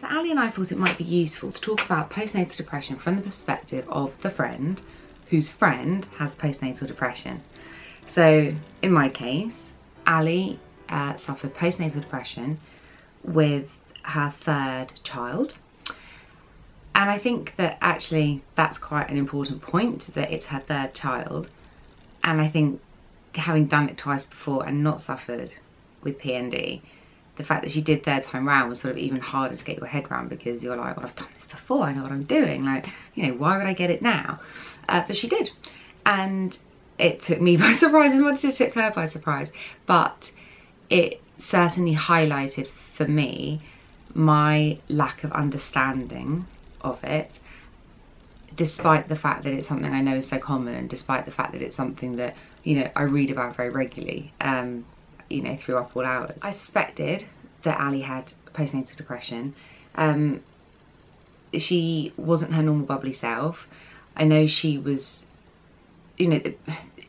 So Ali and I thought it might be useful to talk about postnatal depression from the perspective of the friend whose friend has postnatal depression. So in my case, Ali suffered postnatal depression with her third child. And I think that actually that's quite an important point, that it's her third child. And I think having done it twice before and not suffered with PND, the fact that she did third time round was sort of even harder to get your head around, because you're like, well, I've done this before, I know what I'm doing. Like, you know, why would I get it now? But she did. And it took me by surprise as much as it took her by surprise. But it certainly highlighted for me my lack of understanding of it, despite the fact that it's something I know is so common, and despite the fact that it's something that, you know, I read about very regularly, you know, through Up All Hours. I suspected that Ali had postnatal depression. She wasn't her normal bubbly self. I know she was, you know,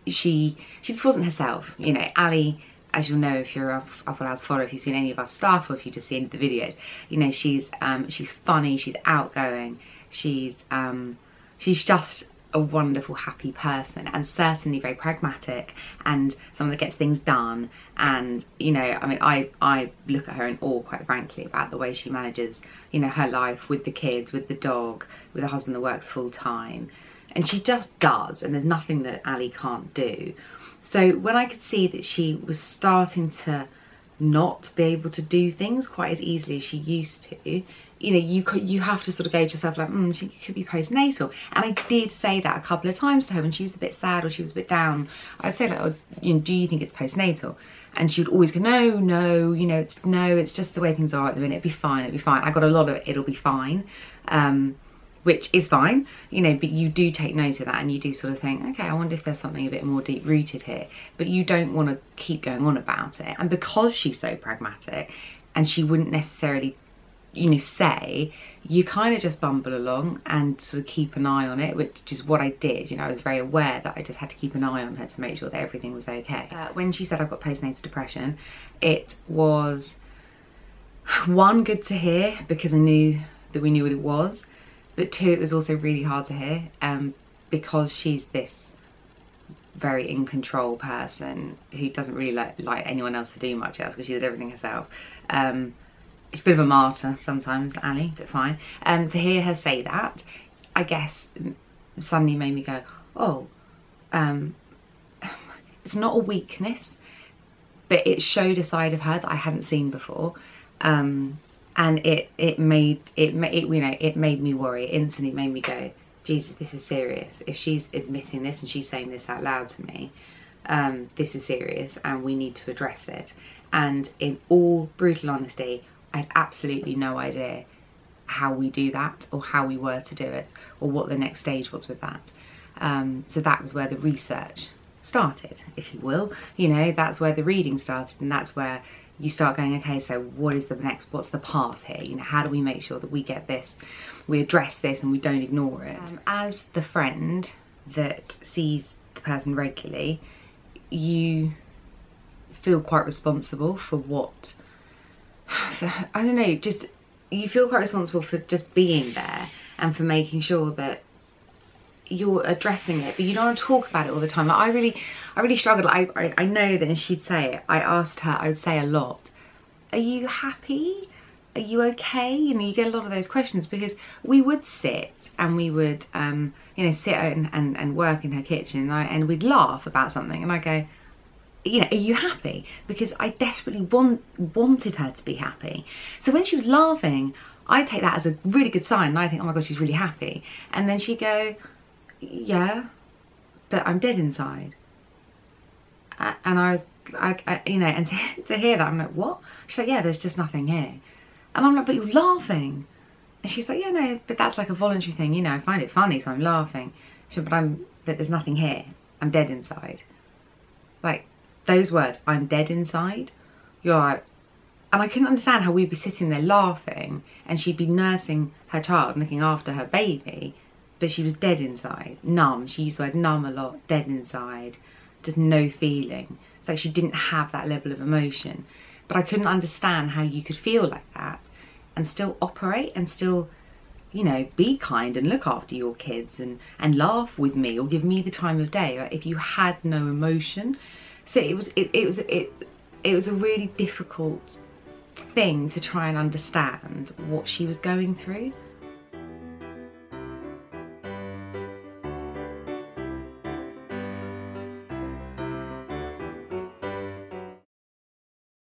she just wasn't herself. You know, Ali, as you'll know if you're Up All Hours follower, if you've seen any of our stuff or if you just see any of the videos, you know, she's funny, she's outgoing, she's just a wonderful, happy person, and certainly very pragmatic and someone that gets things done. And, you know, I mean, I look at her in awe, quite frankly, about the way she manages, you know, her life with the kids, with the dog, with her husband that works full time. And she just does, and there's nothing that Ali can't do. So when I could see that she was starting to not be able to do things quite as easily as she used to, you know, you have to sort of gauge yourself, like, she could be postnatal. And I did say that a couple of times to her when she was a bit sad or she was a bit down. I'd say, like, oh, you know, do you think it's postnatal? And she would always go, no, you know, it's just the way things are at the minute, it'll be fine. I got a lot of it'll be fine, which is fine, you know, but you do take note of that, and you do sort of think, okay, I wonder if there's something a bit more deep-rooted here. But you don't want to keep going on about it. And because she's so pragmatic, and she wouldn't necessarily, you know, say, you kind of just bumble along and sort of keep an eye on it, which is what I did. You know, I was very aware that I just had to keep an eye on her to make sure that everything was okay. When she said I've got postnatal depression, it was, one, good to hear, because I knew that we knew what it was. But two, it was also really hard to hear, because she's this very in control person who doesn't really like anyone else to do much else, because she does everything herself. She's a bit of a martyr sometimes, Ali, but fine. To hear her say that, I guess, suddenly made me go, oh, it's not a weakness, but it showed a side of her that I hadn't seen before. And it made me worry. It instantly made me go, Jesus, this is serious. If she's admitting this and she's saying this out loud to me, this is serious, and we need to address it. And in all brutal honesty, I had absolutely no idea how we do that, or how we were to do it, or what the next stage was with that. So that was where the research started, if you will. You know, that's where the reading started, and that's where you start going, okay, so what is the next, what's the path here? You know, how do we make sure that we get this, we address this, and we don't ignore it? As the friend that sees the person regularly, you feel quite responsible for what, I don't know, just, you feel quite responsible for just being there, and for making sure that you're addressing it, but you don't want to talk about it all the time. Like, I really struggled. I know that, and she'd say it, I asked her, I would say a lot, are you happy? Are you okay? You know, you get a lot of those questions, because we would sit, and we would, you know, sit and work in her kitchen, and we'd laugh about something, and I go, you know, are you happy? Because I desperately wanted her to be happy. So when she was laughing, I take that as a really good sign, and I think, oh my God, she's really happy. And then she'd go, yeah, but I'm dead inside. And I was like, you know, and to hear that, I'm like, what? She's like, yeah, there's just nothing here. And I'm like, but you're laughing. And she's like, yeah, no, but that's like a voluntary thing, you know, I find it funny, so I'm laughing. She said, but there's nothing here, I'm dead inside. Like, those words, I'm dead inside, you're like, and I couldn't understand how we'd be sitting there laughing, and she'd be nursing her child, looking after her baby, but she was dead inside, numb. She used the word numb a lot, dead inside, just no feeling. It's like she didn't have that level of emotion. But I couldn't understand how you could feel like that and still operate and still, you know, be kind and look after your kids and laugh with me or give me the time of day, like, if you had no emotion. So it was a really difficult thing to try and understand what she was going through.